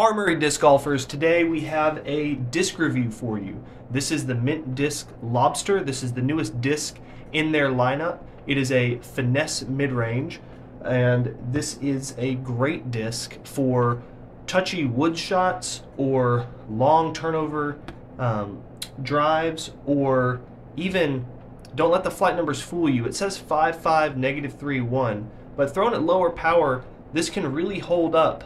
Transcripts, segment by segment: Armory Disc Golfers, today we have a disc review for you. This is the Mint Disc Lobster. This is the newest disc in their lineup. It is a finesse mid-range, and this is a great disc for touchy wood shots or long turnover drives, or even, don't let the flight numbers fool you. It says 5.5, negative 3.1, but thrown at lower power, this can really hold up.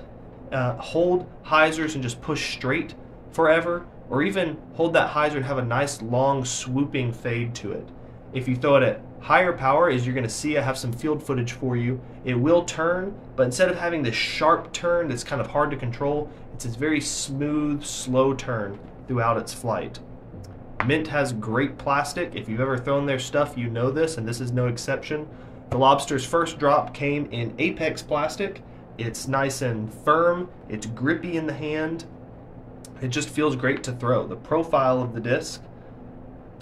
Hold hyzers and just push straight forever, or even hold that hyzer and have a nice long swooping fade to it. If you throw it at higher power, as you're going to see, I have some field footage for you, it will turn, but instead of having this sharp turn that's kind of hard to control, it's this very smooth, slow turn throughout its flight. Mint has great plastic. If you've ever thrown their stuff, you know this, and this is no exception. The Lobster's first drop came in Apex plastic. It's nice and firm, it's grippy in the hand, it just feels great to throw. The profile of the disc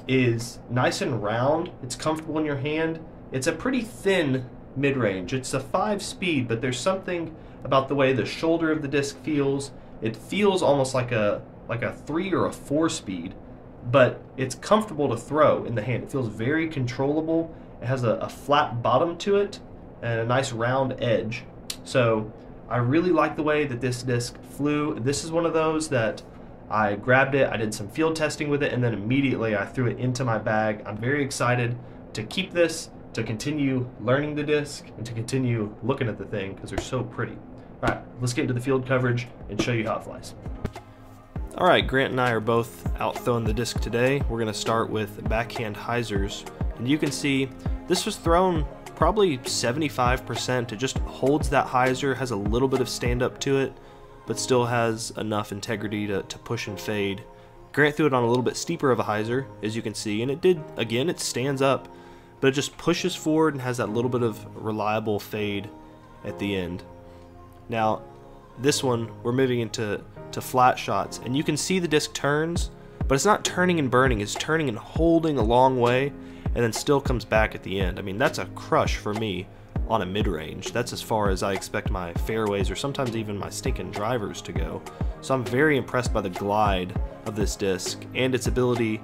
is nice and round, it's comfortable in your hand. It's a pretty thin mid-range. It's a 5-speed, but there's something about the way the shoulder of the disc feels. It feels almost like a 3 or a 4-speed, but it's comfortable to throw in the hand. It feels very controllable. It has a flat bottom to it and a nice round edge. So I really like the way that this disc flew. This is one of those that I grabbed it, I did some field testing with it, and then immediately I threw it into my bag. I'm very excited to keep this, to continue learning the disc, and to continue looking at the thing because they're so pretty. All right, let's get into the field coverage and show you how it flies. All right, Grant and I are both out throwing the disc today. We're gonna start with backhand hyzers. And you can see this was thrown probably 75%. It just holds that hyzer, has a little bit of stand up to it, but still has enough integrity to push and fade. Grant threw it on a little bit steeper of a hyzer, as you can see, and it did, again, it stands up, but it just pushes forward and has that little bit of reliable fade at the end. Now, this one, we're moving into flat shots, and you can see the disc turns, but it's not turning and burning, it's turning and holding a long way, and then still comes back at the end. I mean, that's a crush for me on a mid-range. That's as far as I expect my fairways or sometimes even my stinking drivers to go. So I'm very impressed by the glide of this disc and its ability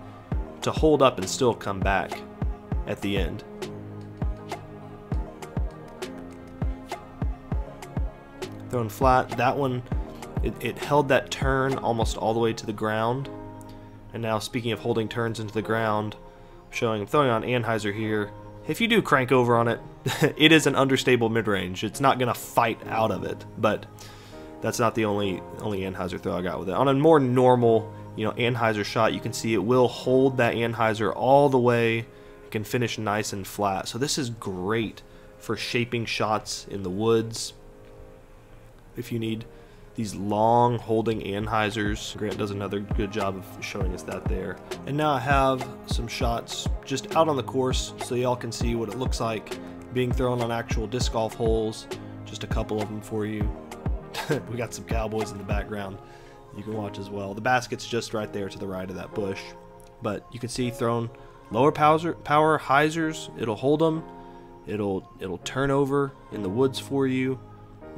to hold up and still come back at the end. Thrown flat, that one, it held that turn almost all the way to the ground. And now, speaking of holding turns into the ground, showing, I'm throwing on Anheuser here. If you do crank over on it, it is an understable mid-range. It's not gonna fight out of it, but that's not the only Anheuser throw I got with it. On a more normal, you know, Anheuser shot, you can see it will hold that Anheuser all the way. It can finish nice and flat. So this is great for shaping shots in the woods. If you need these long holding Anheisers. Grant does another good job of showing us that there. And now I have some shots just out on the course so y'all can see what it looks like being thrown on actual disc golf holes. Just a couple of them for you. We got some cowboys in the background you can watch as well. The basket's just right there to the right of that bush. But you can see thrown lower power hyzers. It'll hold them. It'll turn over in the woods for you.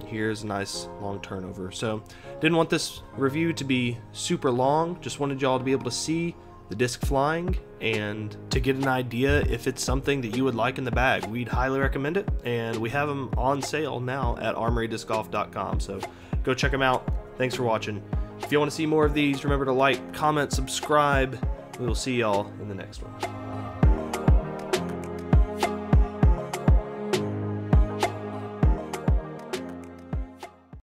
Here's a nice long turnover. So didn't want this review to be super long, just wanted y'all to be able to see the disc flying and to get an idea if it's something that you would like in the bag. We'd highly recommend it, and we have them on sale now at armorydiscgolf.com, so go check them out. Thanks for watching. If you want to see more of these, remember to like, comment, subscribe. We will see y'all in the next one.